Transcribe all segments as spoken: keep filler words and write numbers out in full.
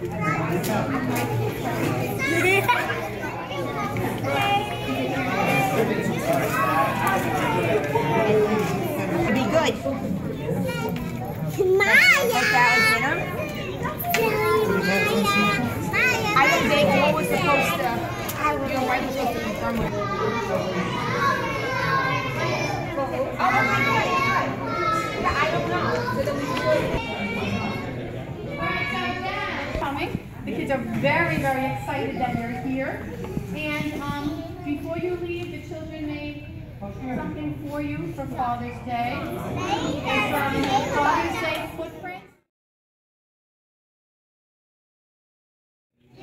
Be good. Maya. I don't think what was supposed to. Your wife was supposed to be somewhere. Oh my God! I don't know. Coming. The kids are very, very excited that you're here. And um, before you leave, the children made something for you for Father's Day. It's um, Father's Day footprint.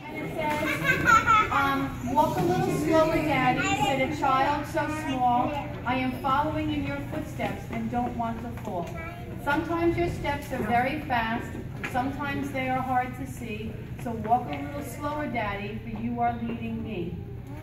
And it says, um, walk a little slower, Daddy, said a child so small. I am following in your footsteps and don't want to fall. Sometimes your steps are very fast. Sometimes they are hard to see, so walk a little slower, Daddy, for you are leading me.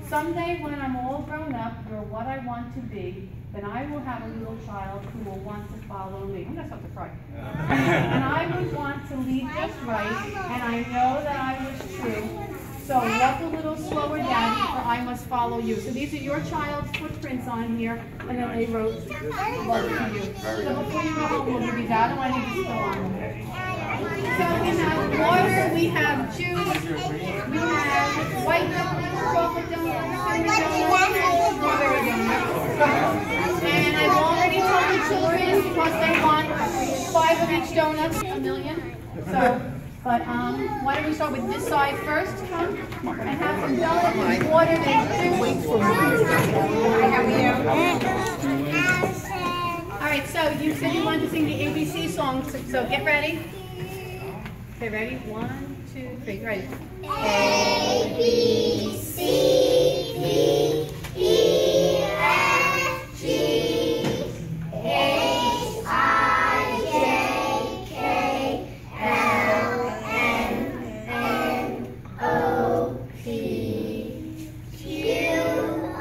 Someday when I'm all grown up, you're what I want to be, then I will have a little child who will want to follow me. I'm going to stop to cry. And I would want to lead just right, and I know that I was true. So walk a little slower, Daddy, for I must follow you. So these are your child's footprints on here, and then they wrote love to you. So before you go home, we'll give you that, and I need to go on with it. So in that water we have juice, we have white donuts, chocolate donuts, cinnamon donuts, and strawberry donuts. And I've already told the children because they want five of each donut, a million. So, but um, why don't we start with this side first? Come and have some donuts, water, and juice. All right. So you said you wanted to sing the A B C song, so get ready. Okay, ready? One, two, three, ready? A, B, C, D, E, F, G, H, I, J, K, L, M, N, O, P, Q,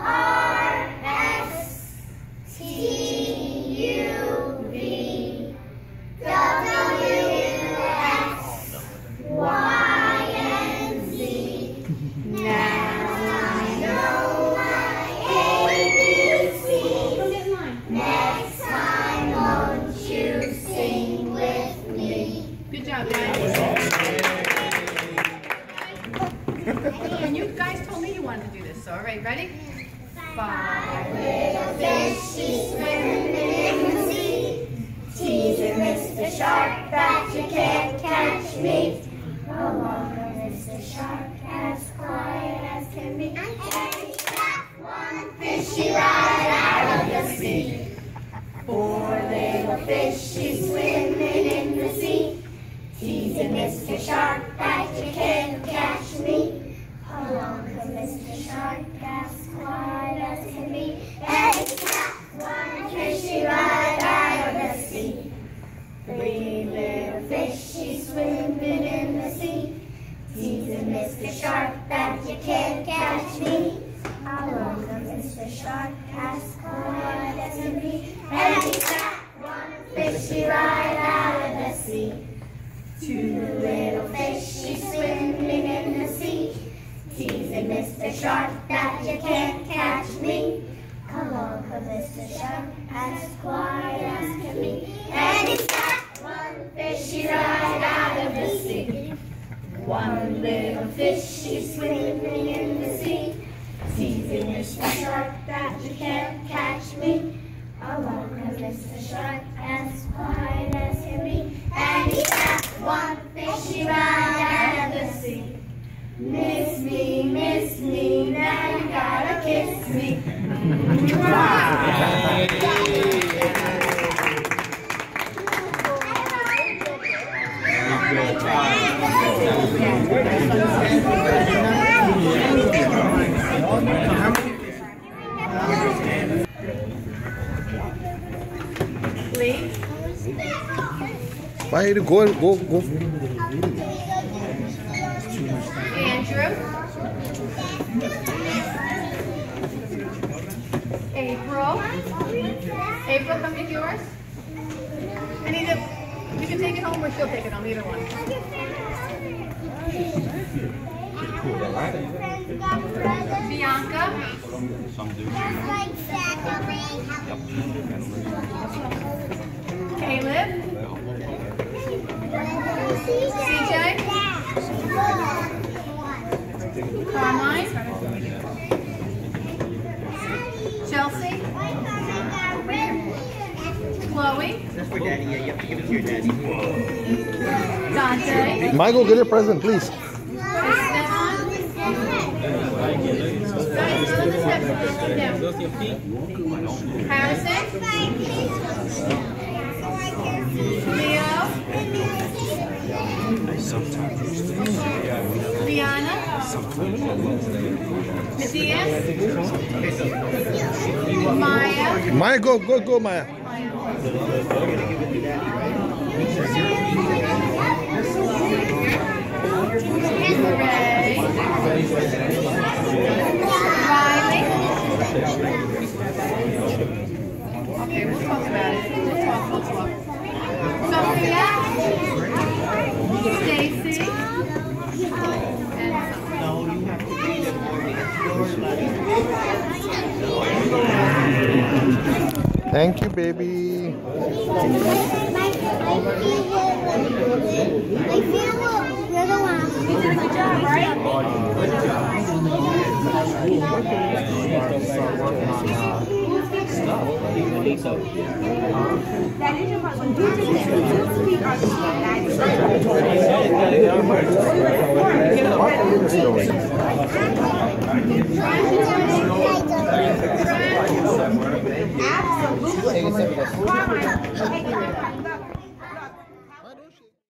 R, S, T, U, V, W, ready? Five little fish, she swimming in the sea. Teaser, Mister Shark, that you can't catch me. No longer, Mister Shark, as quiet as can be. I can't stop one fishy right out of the sea. Four little fish, she swimming in the sea. Teaser, Mister Shark, that you can't catch me. How long can Mister Shark as quiet as can be? And it's not one fishy right out of the sea. Three little fishy swimming in the sea. Teasing Mister Shark that you can't catch me. How long can Mister Shark as quiet as can be? And it's not one fishy right out of the sea. Two little fishy swimming in the sea. Teasing Mister Shark that you can't catch me. Come on, come Mister Shark, as quiet as can be. And it's got one fishy right out of the sea. One little fishy swimming in the sea. Teasing Mister Shark that you can't catch me. Come on, come Mister Shark, as quiet as can be. And it's got one fishy right out of the sea. Miss me, miss me, now you gotta kiss me. Wow. Why go, go, go. April. April, come get yours. And either you can take it home or she'll take it home, either one. Michael, get a present, please. Harrison, Maya. Maya, go, go, go, Maya. Okay, we'll talk about it. We'll talk, we'll talk. Sophia, Stacy, and thank you, baby. Absolutely.